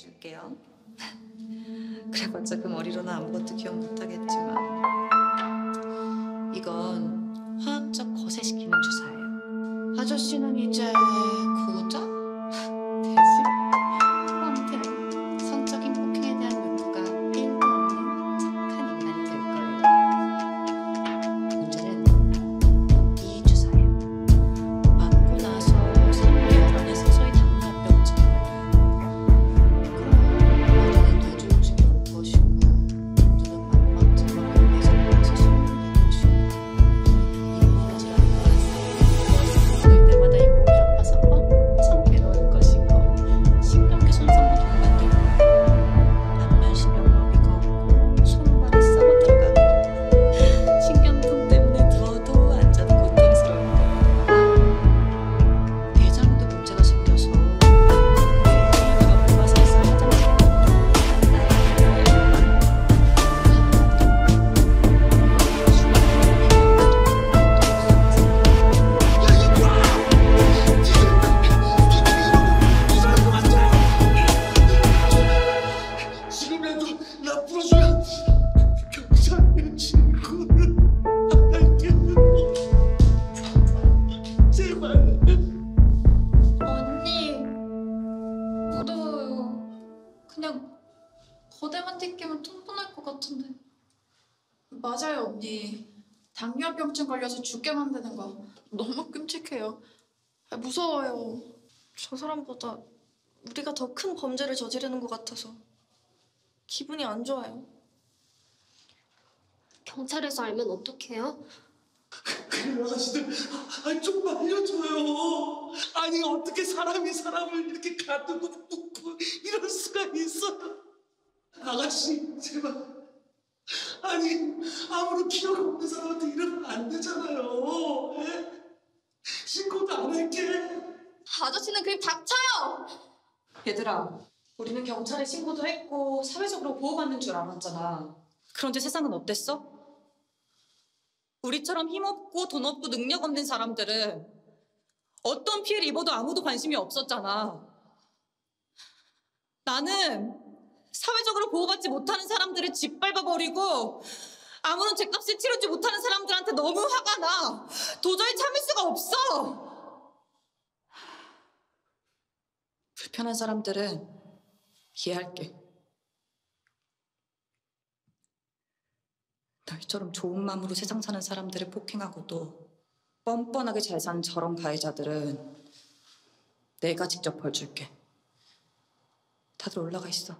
해줄게요. 그래봤자 그 머리로는 아무것도 기억 못하겠지만 이건 화학적 거세시키는 주사예요. 아저씨는 이제 고자? 돼지? 토한테 성적인 폭행에 대한 욕구가 1도 없는 착한 인간이 될 거예요. 문제는 이 주사예요. 맞고 나서 3개월 안에 서서히 당뇨병증이 걸려요. 그럼 머리는 뇌졸중이 올 것이고 눈은 망망증으로 멀리서 멀리서 소문이 날 것이고 입모로 들어가서 보일 때마다 이 몸이 아파서 참 괴로울 것이고 신경계 손상도 동반될 거예요. 안면 신경마비가 없고 손발이 썩어 들어가고 신경통 때문에 누워도 앉아도 고통스러울 거예요. 대장에도 문제가 생겨서 내가 뽑아서 화장실에 지금이라도 나 풀어주면 경찰에 신고를 안 할게요. 제발. 언니 무더워요. 그냥 거대만 뜯기면 통보날 것 같은데. 맞아요 언니. 당뇨병증 걸려서 죽게 만드는 거 너무 끔찍해요. 아, 무서워요. 저 사람보다 우리가 더 큰 범죄를 저지르는 것 같아서 기분이 안 좋아요. 경찰에서 알면 어떡해요? 그래요 아저씨들. 아니 좀 말려줘요. 아니 어떻게 사람이 사람을 이렇게 가두고 묶고 이럴 수가 있어요. 아가씨 제발. 아니 아무런 기억 없는 사람한테 이러면 안 되잖아요. 예? 신고도 안 할게. 아저씨는 그냥 닥쳐요. 얘들아, 우리는 경찰에 신고도 했고 사회적으로 보호받는 줄 알았잖아. 그런데 세상은 어땠어? 우리처럼 힘없고 돈 없고 능력 없는 사람들은 어떤 피해를 입어도 아무도 관심이 없었잖아. 나는 사회적으로 보호받지 못하는 사람들을 짓밟아버리고 아무런 죄값을 치르지 못하는 사람들한테 너무 화가 나. 도저히 참을 수가 없어. 불편한 사람들은 이해할게. 너희처럼 좋은 마음으로 세상 사는 사람들을 폭행하고도 뻔뻔하게 잘 사는 저런 가해자들은 내가 직접 벌줄게. 다들 올라가 있어.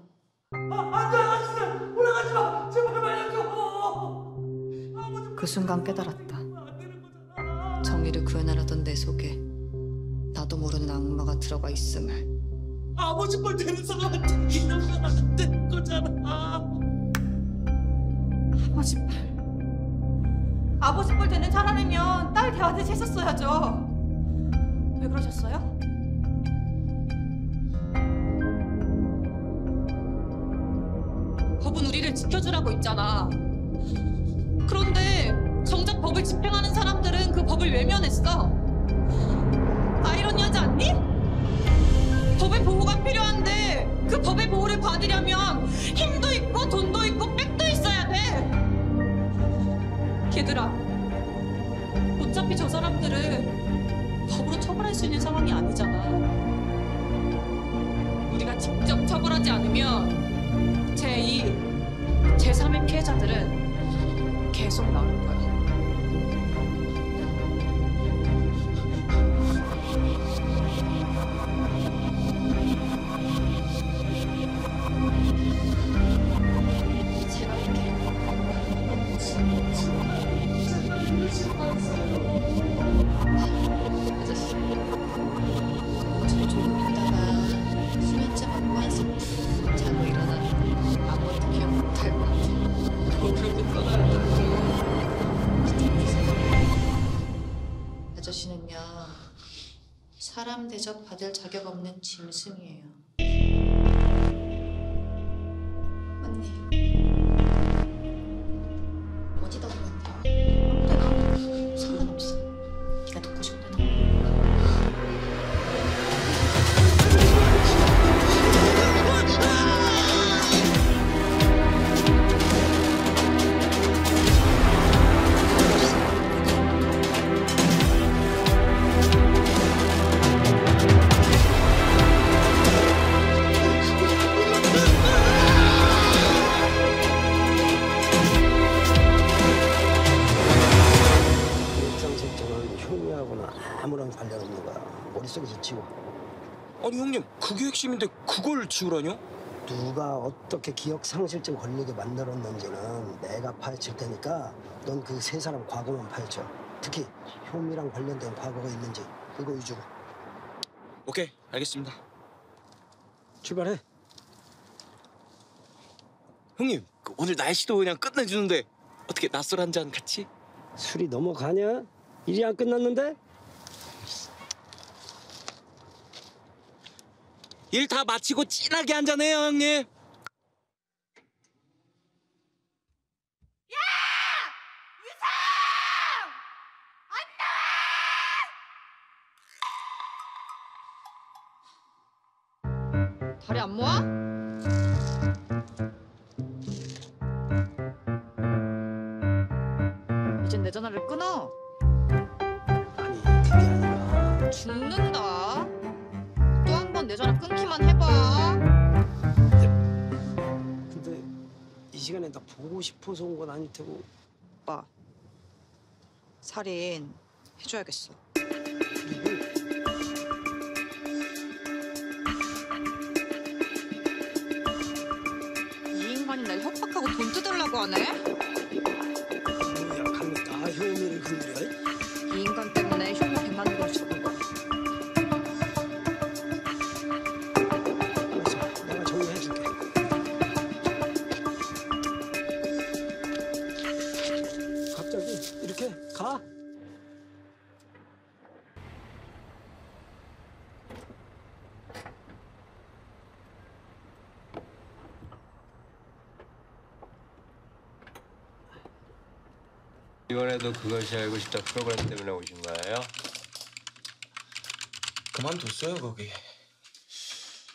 안 돼, 아저씨들! 올라가지 마! 제발 말려줘! 그 순간 깨달았다. 정의를 구현하려던 내 속에 나도 모르는 악마가 들어가 있음을. 아버지 뻘 되는 사람한테 이러면 안 되는 거잖아. 아버지 뻘. 아버지 뻘 되는 사람이면 딸 대하듯이 했었어야죠. 왜 그러셨어요? 법은 우리를 지켜주라고 있잖아. 그런데 정작 법을 집행하는 사람들은 그 법을 외면했어. 아이러니하지 않니? 법의 보호가 필요한데 그 법의 보호를 받으려면 힘도 있고 돈도 있고 백도 있어야 돼. 얘들아, 어차피 저 사람들은 법으로 처벌할 수 있는 상황이 아니잖아. 우리가 직접 처벌하지 않으면 제2, 제3의 피해자들은 계속 나올 거야. 아저씨, 저 조금 있다가 수면제 먹고 한숨 푹 자고 일어나면 아무것도 기억 못할 것 같아. 그렇게 떠나요. 아저씨는요, 사람 대접 받을 자격 없는 짐승이에요. 언니. 그게 핵심인데 그걸 지우라뇨? 누가 어떻게 기억상실증 걸리게 만들었는지는 내가 파헤칠 테니까 넌 그 세 사람 과거만 파헤쳐. 특히 효미랑 관련된 과거가 있는지 그거 위주로. 오케이, 알겠습니다. 출발해. 형님, 그 오늘 날씨도 그냥 끝내주는데 어떻게 낮술 한 잔 같이? 술이 넘어가냐? 일이 안 끝났는데? 일 다 마치고 진하게 한잔해요, 형님. 다리 안 모아? 이젠 내 전화를 끊어. 아니, 그게 아니라. 죽는다. 또 한 번 내 전화 끊기만 해봐. 근데 이 시간에 나 보고 싶어서 온 건 아닐 테고. 오빠, 살인 해줘야겠어. 날 협박하고 돈 뜯으려고 하네? 약하면 나 효미를 건드려? 이 인간 때문에 효미 100만 원을 적은 거야. 그래서 내가 정리해줄게. 갑자기 이렇게 가? 이번에도 그것이 알고 싶다 프로그램 때문에 오신 거예요? 그만뒀어요, 거기.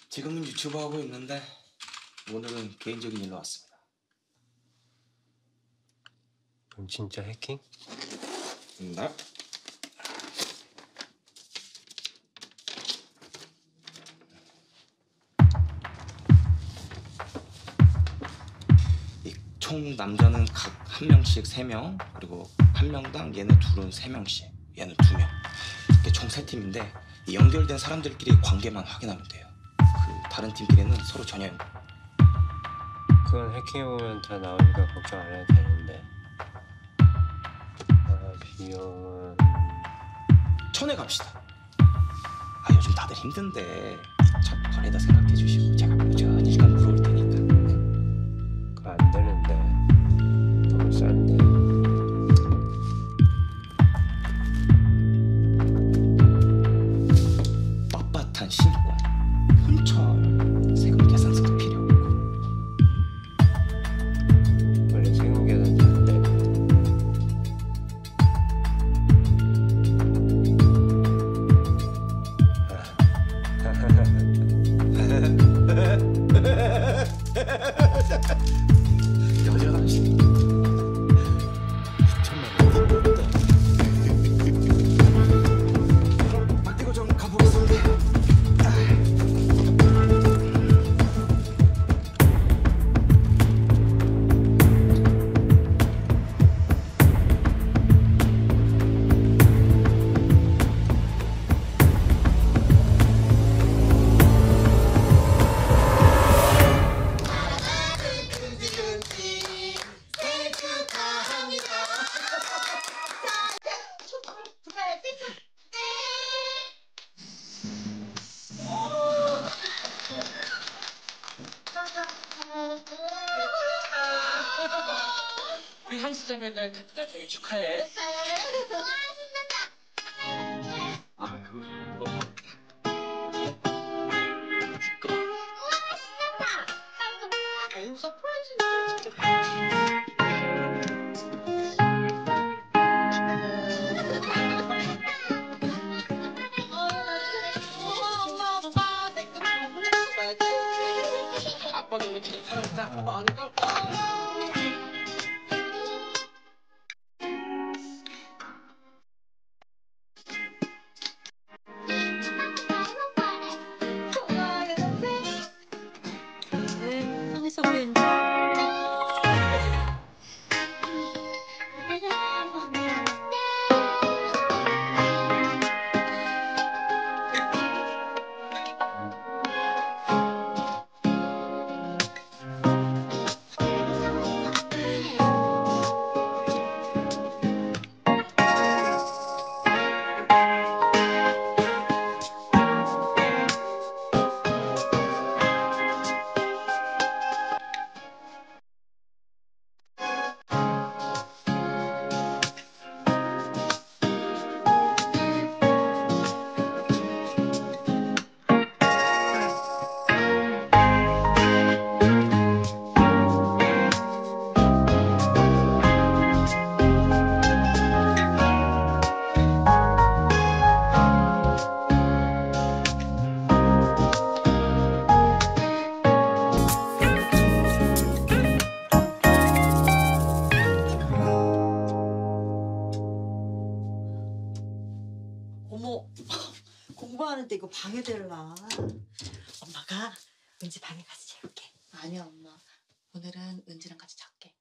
지금은 유튜브 하고 있는데 오늘은 개인적인 일로 왔습니다. 그럼 진짜 해킹? 나? 총 남자는 각 한 명씩 3명, 그리고 한 명당 얘네 둘은 3명씩, 얘는 2명. 이렇게 총 3팀인데 이 연결된 사람들끼리 관계만 확인하면 돼요. 그 다른 팀끼리는 서로 전혀. 그건 해킹해보면 다 나오니까 걱정 안 해도 되는데. 아, 비용은... 천에 갑시다. 아, 요즘 다들 힘든데 참 관에다 생각해 주시고 제가 꾸준히 시간 물어볼 테니까. 그거 안 되는데. 싼데. 빳빳한 신권, 혼철, 세금 계산서도 필요 없고. 원래 세금 계산서 안 돼. 여전한 신. 우리 한시 되면은 그때 되게 축하해. 아, 그거. 아유, 서프라이즈 진짜. 아빠가 우리 집에 살았다. 근데 이거 방해될라. 엄마가 은지 방에 가서 재울게. 아니야 엄마. 오늘은 은지랑 같이 잘게.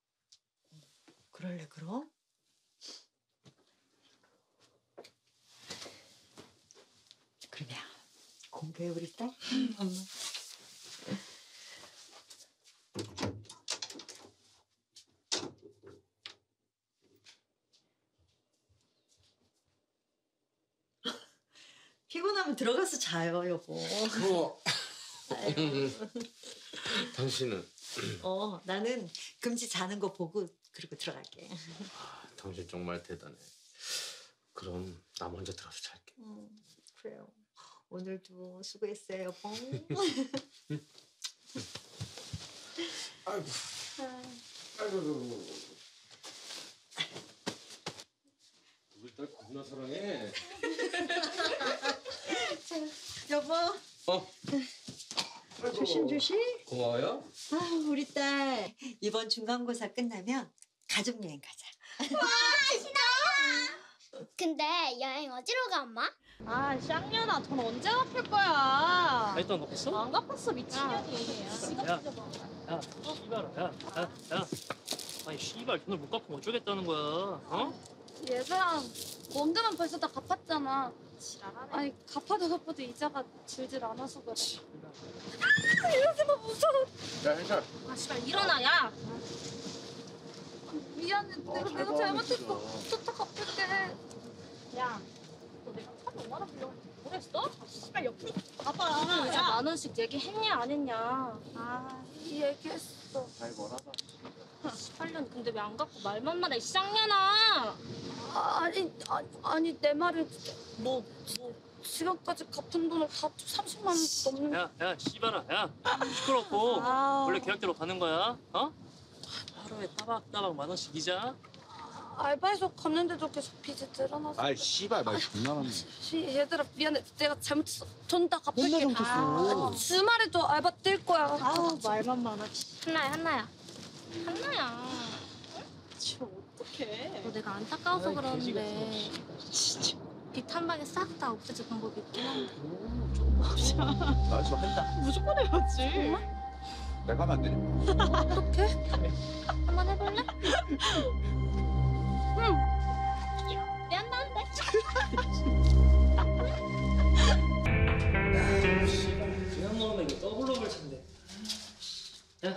그럴래 그럼? 그러면 공부해 우리 딸? 엄마. 피곤하면 들어가서 자요, 여보. 뭐? 당신은? 나는 금지 자는 거 보고 그리고 들어갈게. 아, 당신 정말 대단해. 그럼 나 먼저 들어가서 잘게. 그래요. 오늘도 수고했어요, 여보. 아이고. 아이고. 우리 딸 겁나 사랑해. 여보. 조심조심. 고마워요. 아, 우리 딸 이번 중간고사 끝나면 가족여행 가자. 와, 신나. 근데 여행 어디로 가, 엄마? 아, 쌍년아, 돈 언제 갚을 거야? 아직도 안 갚았어? 안 갚았어, 미친년이. 야, 씨발아, 야. 아니, 씨발, 돈을 못 갚으면 어쩌겠다는 거야, 어? 얘들아, 원금은 벌써 다 갚았잖아. 지랄하네. 아니, 갚아도 갚아도 이자가 질질 안 와서 그래. 아, 이러지마, 무서워. 야, 혜철. 아, 씨발, 일어나, 야. 미안해, 내가 잘못했어. 또 갚을게. 야. 내가 1,500원 빌려고 모르겠어? 씨발 옆으로 봐봐. 야, 10,000원씩 얘기했냐 안 했냐? 아, 얘기했어. 아이, 뭐라봐. 18년 근데 왜 안 갖고 말만 말해, 이 쌍년아. 아니 내 말은 뭐 지금까지 갚은 돈을 다 30만 원 넘는. 야 씨발아, 야 시끄럽고. 원래 계약대로 가는 거야, 어? 하루에 따박따박 10,000원씩 이자. 알바에서 갚는데도 계속 빚이 늘어나서. 아이, 씨발, 말 존나 많네. 얘들아, 미안해. 내가 잘못했어. 돈 다 갚을게. 주말에도 알바 뛸 거야. 아우, 말만 많아. 한나야. 응? 쟤 어떡해. 내가 안타까워서 그러는데 빚 한 방에 싹 다 없애줄 방법이 있긴 한데. 나 좀 한다. 무조건 해야지. 정말? 내가 하면 안 되냐? 어떡해? 한번 해볼래? 그냥 먹으면 이거 더블럭을 찬대. 야.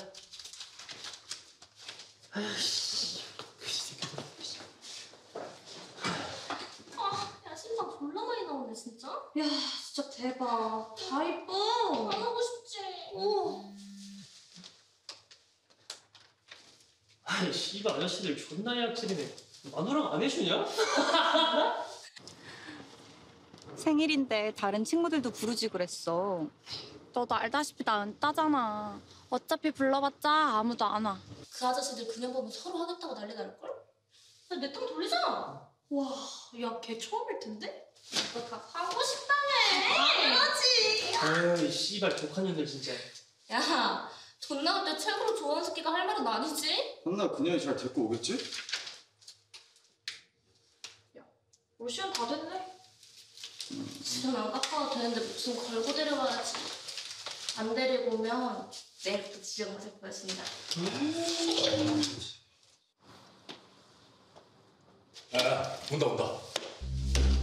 야, 신발 졸라 많이 나오네 진짜. 야, 진짜 대박. 다 이뻐. 안 하고 싶지. 오. 아이, 씨발, 아저씨들 존나 약질이네. 마누라가 안 해주냐? 생일인데 다른 친구들도 부르지 그랬어. 너도 알다시피 나 은따잖아. 어차피 불러봤자 아무도 안 와. 그 아저씨들 그냥 보면 서로 하겠다고 난리 날걸? 내 돈 돌리자. 와, 야, 걔 처음일 텐데? 너 다 하고 싶다며. 그러지. 아이, 씨발, 독한 년들 진짜. 야, 돈 나올 때 최고로 좋아하는 새끼가 할 말은 아니지? 한나, 그녀이 잘 데리고 오겠지? 야, 올 시간 다 됐네. 지금 안 갚아도 되는데 무슨 걸고 데려와야지. 안 데리고 오면 내일부터 지정맛을 보여준다. 야, 온다.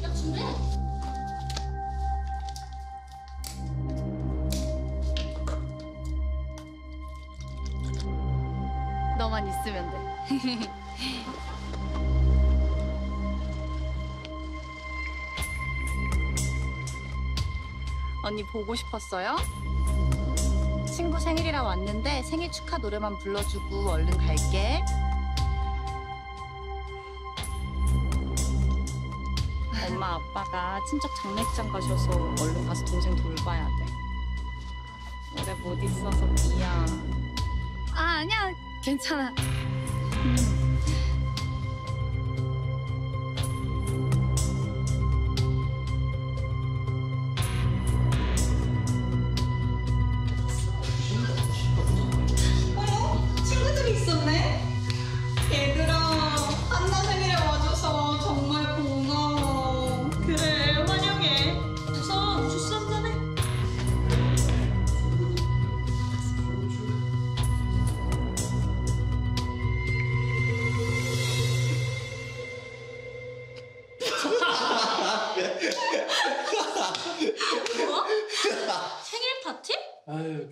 야, 준비해. 너만 있으면 돼. 언니 보고 싶었어요? 친구 생일이라 왔는데 생일 축하 노래만 불러주고 얼른 갈게. 엄마 아빠가 친척 장례식장 가셔서 얼른 가서 동생 돌봐야 돼. 오래 못 있어서 미안. 아, 아니야, 괜찮아. 그래, 환영해. 우선 주스 한잔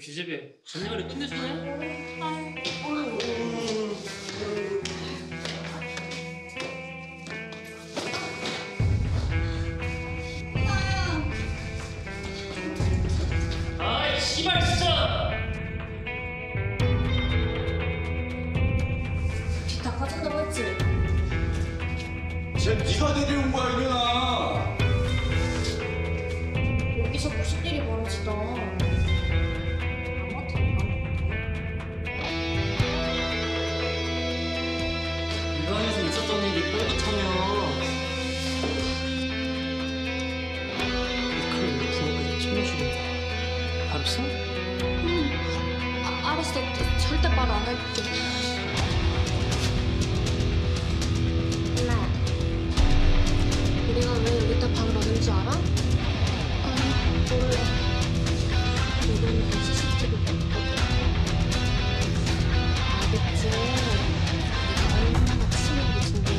기집애 전략을 끝내주네? 아이 씨발 진짜! 빚 닦아준다고 했지? 쟤 네가 데려온 거야 이면아! 여기서 무슨 일이 벌어지다. 알았어? 응. 아, 알았어. 절대 말 안 할게. 엄마, 우리가 왜 여기다 방을 얻은지 알아? 아니, 몰라. 이거는 CCTV 봤거든. 알겠지? 내가 얼마나 치밀하게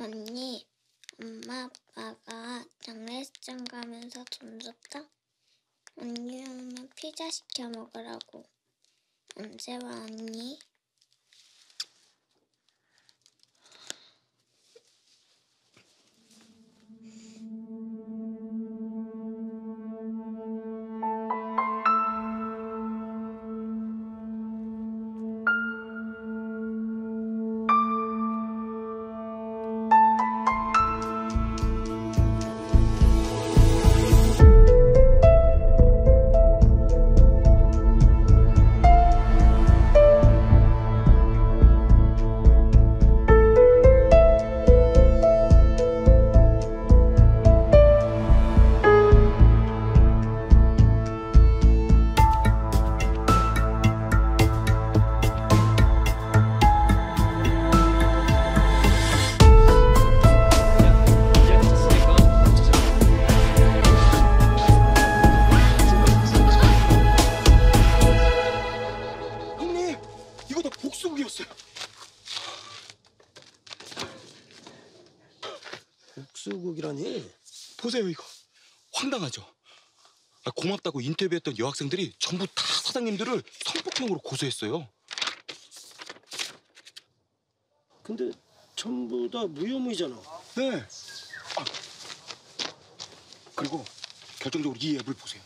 언니, 엄마 아빠가 장례식장 가면서 돈 줬다? 언니 엄마 피자 시켜 먹으라고. 언제 와 언니? 국수국이라니? 보세요 이거 황당하죠? 고맙다고 인터뷰했던 여학생들이 전부 다 사장님들을 성폭행으로 고소했어요. 근데 전부 다 무혐의잖아. 네. 그리고 결정적으로 이 앱을 보세요.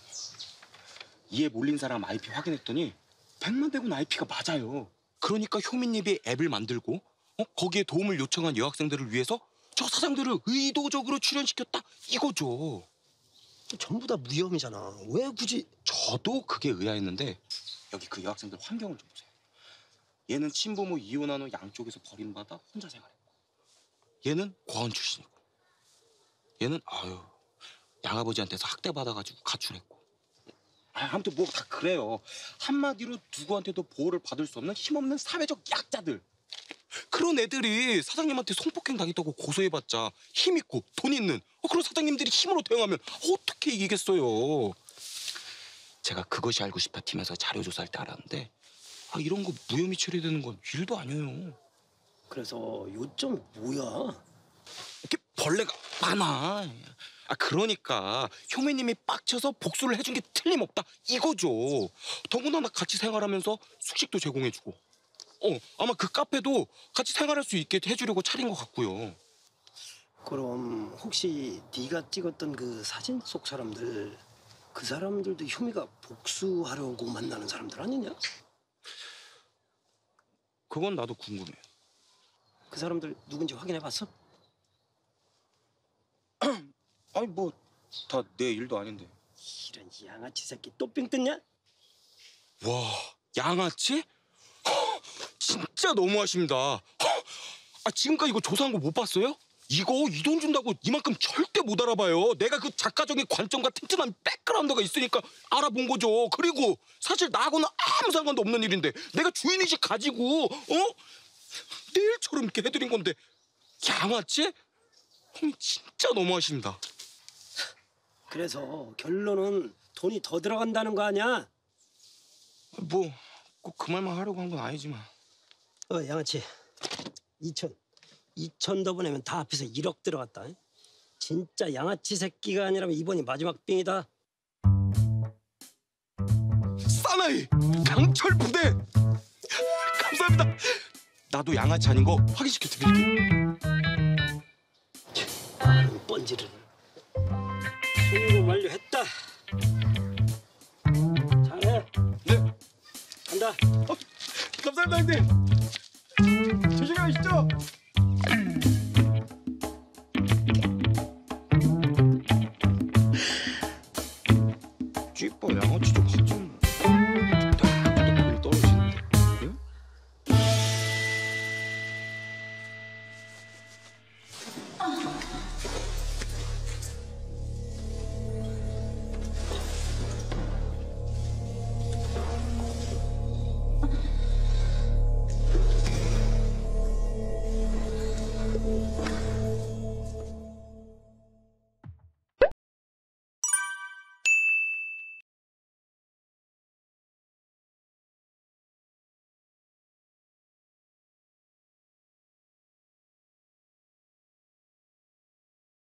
이 앱 올린 사람 IP 확인했더니 100만 대군 IP가 맞아요. 그러니까 효민님이 앱을 만들고 거기에 도움을 요청한 여학생들을 위해서 저 사장들을 의도적으로 출연시켰다 이거죠. 전부 다 무혐의잖아. 왜 굳이? 저도 그게 의아했는데 여기 그 여학생들 환경을 좀 보세요. 얘는 친부모 이혼한 후 양쪽에서 버림받아 혼자 생활했고, 얘는 고아원 출신이고, 얘는 아유 양아버지한테서 학대받아가지고 가출했고. 아무튼 뭐 다 그래요. 한마디로 누구한테도 보호를 받을 수 없는 힘없는 사회적 약자들. 그런 애들이 사장님한테 성폭행 당했다고 고소해봤자 힘 있고 돈 있는 그런 사장님들이 힘으로 대응하면 어떻게 이기겠어요. 제가 그것이 알고 싶다 팀에서 자료 조사할 때 알았는데 이런 거 무혐의 처리되는 건 일도 아니에요. 그래서 요점이 뭐야? 이렇게 벌레가 많아. 그러니까 효미님이 빡쳐서 복수를 해준 게 틀림없다 이거죠. 더군다나 같이 생활하면서 숙식도 제공해주고 아마 그 카페도 같이 생활할 수 있게 해주려고 차린 것 같고요. 그럼 혹시 네가 찍었던 그 사진 속 사람들, 그 사람들도 효미가 복수하려고 만나는 사람들 아니냐? 그건 나도 궁금해. 그 사람들 누군지 확인해봤어? 아니 뭐 다 내 일도 아닌데. 이런 양아치 새끼 또 삥 뜯냐? 와, 양아치? 허, 진짜 너무하십니다. 허, 아, 지금까지 이거 조사한 거 못 봤어요? 이거 이 돈 준다고 이만큼 절대 못 알아봐요. 내가 그 작가적인 관점과 튼튼한 백그라운드가 있으니까 알아본 거죠. 그리고 사실 나하고는 아무 상관도 없는 일인데 내가 주인의식 가지고 내일처럼 이렇게 해드린 건데 양아치? 형님 진짜 너무하십니다. 그래서 결론은 돈이 더 들어간다는 거 아니야? 뭐 꼭 그 말만 하려고 한 건 아니지만. 양아치 2천 더 보내면 다 합해서 1억 들어갔다. 진짜 양아치 새끼가 아니라면 이번이 마지막 빙이다. 사나이 강철 부대 감사합니다. 나도 양아치 아닌 거 확인시켜 드릴게요. 아는 번지를 승인 완료했다. 잘해. 네. 간다. 감사합니다 형님.